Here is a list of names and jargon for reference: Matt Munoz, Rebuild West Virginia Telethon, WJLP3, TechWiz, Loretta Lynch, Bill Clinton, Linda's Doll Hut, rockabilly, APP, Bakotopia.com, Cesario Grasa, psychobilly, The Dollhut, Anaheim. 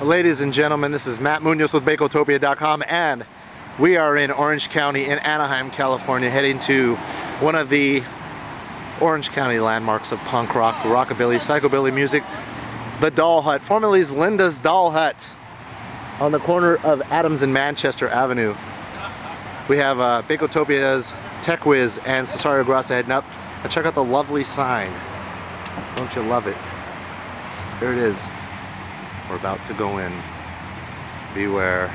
Ladies and gentlemen, this is Matt Munoz with Bakotopia.com, and we are in Orange County in Anaheim, California, heading to one of the Orange County landmarks of punk rock, rockabilly, psychobilly music, the Doll Hut, formerly Linda's Doll Hut, on the corner of Adams and Manchester Avenue. We have Bakotopia's TechWiz and Cesario Grasa heading up, and check out the lovely sign. Don't you love it? Here it is. We're about to go in. Beware.